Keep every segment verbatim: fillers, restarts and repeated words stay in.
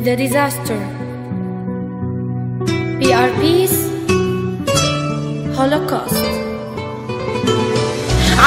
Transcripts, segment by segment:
the disaster. Be our peace, Holocaust.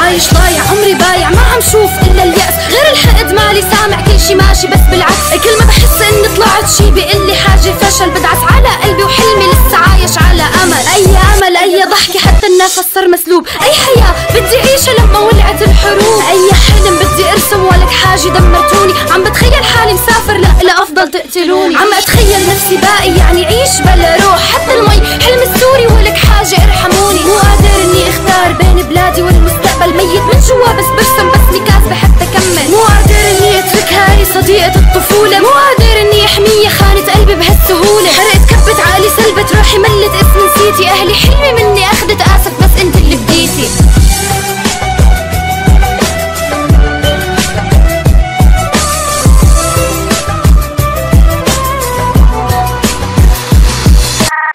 عايش ضايع عمري بايع ما عم شوف الا اليأس غير الحقد مالي سامع كل شي ماشي بس بالعكس كل ما بحس اني طلعت شي بقلي حاجة فشل بدعس على قلبي وحلمي لسه عايش على امل اي امل اي ضحكة حتى النفس صار مسلوب اي حياة بدي عيشها لما ولعت الحروب اي حلم بدي ارسم ولك حاجة دمرتوني عم بتخيل حالي مسافر لا لا افضل تقتلوني عم اتخيل نفسي باقي يعني عيش بلا روح حتى المي حلم السوري ولك حاجة ارحموني مو قادر اني اختار بين بلادي والمستقبل ميت من جوا بس برسم بس نكاس بحب اكمل مو قادر اني اترك هاي صديقة الطفولة مو قادر اني احميها خانت قلبي بهالسهولة حرقت كبت عقلي سلبت روحي ملت اسمي نسيتي اهلي حلمي مني اخذت اسف بس انت اللي بديتي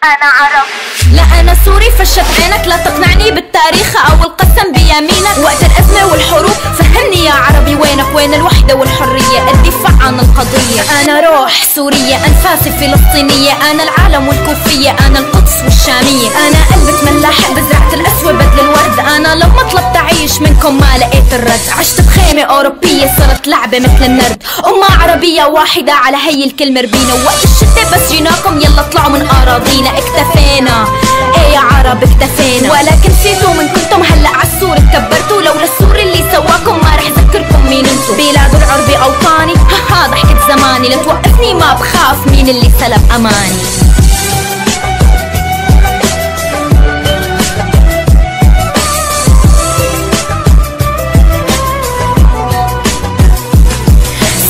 انا عرب لا انا سوري فشت عينك لا تقنعني بالتاريخ او القسم بيمينك وقت الازمه والحروب فهمني يا عربي وينك وين الوحده والحريه الدفاع عن القضيه انا روح سوريه انفاسي فلسطينيه انا العالم والكوفيه انا القدس والشاميه انا قلبة ملاحق بزرعت الاسوة بدل الورد انا لما طلبت اعيش منكم ما لقيت الرد عشت بخيمه اوروبيه صرت لعبه مثل النرد امه عربيه واحده على هي الكلمه ربينا وقت الشتاء بس جيناكم يلا اطلعوا من اراضينا اكتفينا ايه يا عرب اكتفينا ولكن نسيتوا من كنتم هلا عالسور تكبرتوا لولا السور اللي سواكم ما رح ذكركم مين انتو بلاد العربي اوطاني ها ضحكة زماني لا توقفني ما بخاف مين اللي سلب اماني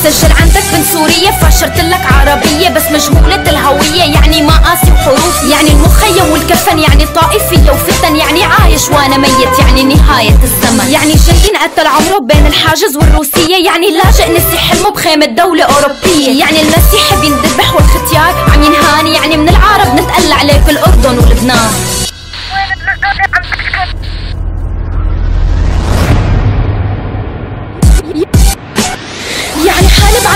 سجل عندك بنت سورية فاشرتلك عربية بس مجهولة الهوية يعني مقاسي وحروف يعني المخيم والكفن يعني طائفية وفتن يعني عايش وانا ميت يعني نهاية الزمن يعني جايين قتل عمره بين الحاجز والروسية يعني اللاجئ نسي حلمه بخيمة دولة أوروبية يعني المسيحي بينذبح والختيار عم ينهاني يعني من العرب نتقلع عليه في الأردن ولبنان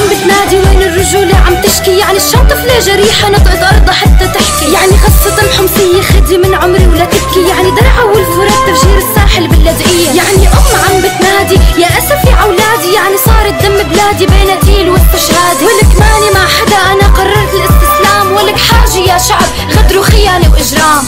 عم بتنادي وين الرجولة عم تشكي يعني الشام طفلة جريحة نطقت أرضها حتى تحكي يعني غصة حمصية خدي من عمري ولا تبكي يعني درعا والفرات تفجير الساحل باللاذقية يعني أم عم بتنادي يا أسف يا أولادي يعني صار الدم بلادي بين قتيل واستشهادي ولك ماني مع حدا أنا قررت الاستسلام ولك حاجة يا شعب غدر وخيانة وإجرام.